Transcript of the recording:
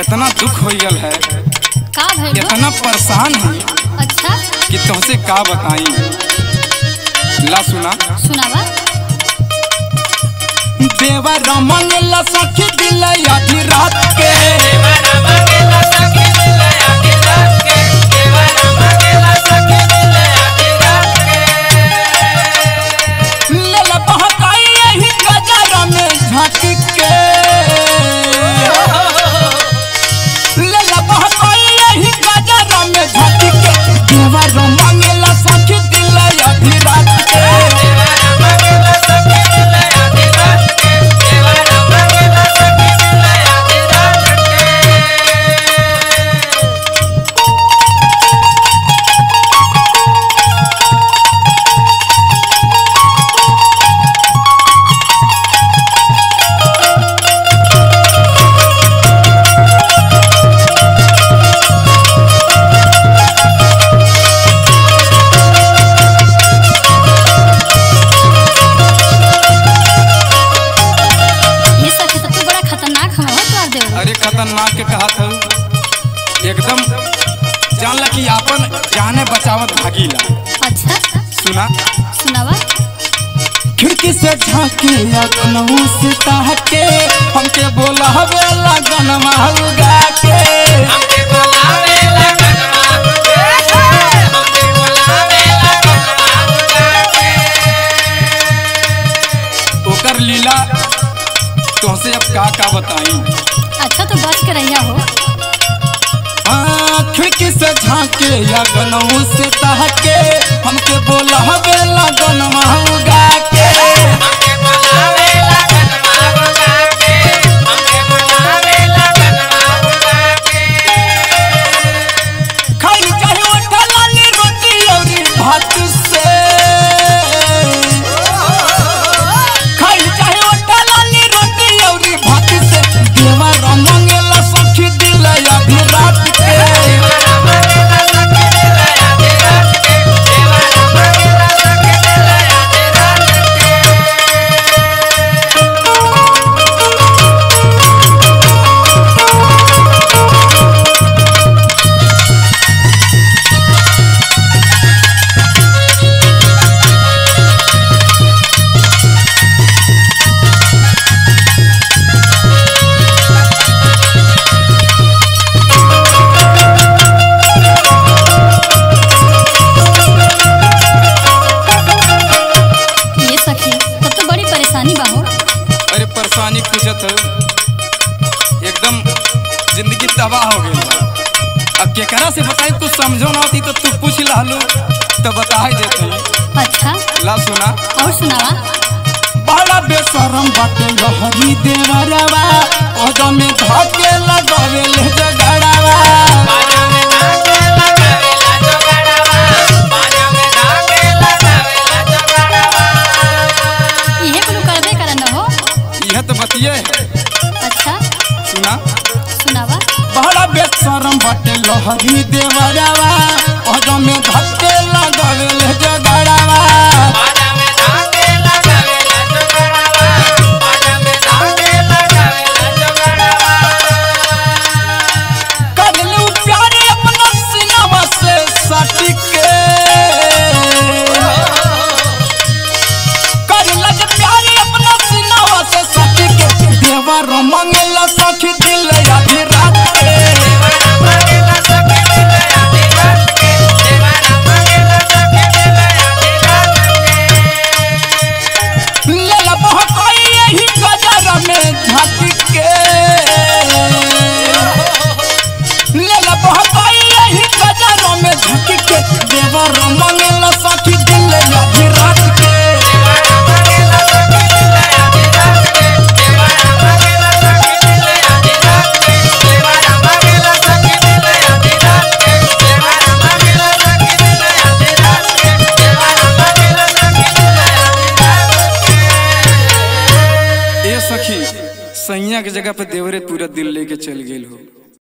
इतना दुख होयल है, इतना परेशान है। अच्छा कि तुमसे का बताई ला सुना सुनावा देवा रमन ला सखी दिल आधी रात के देवा रमन ला सखी दिल आधी रात के देवा रमन ला सखी दिल आधी रात के लला बहकाई यही गजरा में झांकी के लला बहकाई यही गजरा में झांकी के देवा रमन ला सखी दिल आधी रात के के हमके बोला लगन महुगा के हमके बोला लगन महुगा के हमके बोला लगन महुगा के ओकर लीला तुमसे अब का बताई। अच्छा तो बच के रहिया हो खिड़की से झांके लगन से ताके हमके बोला लगन महुगा के सखी सैया के जगह पे देवरे पूरा दिल लेके चल गेल हो।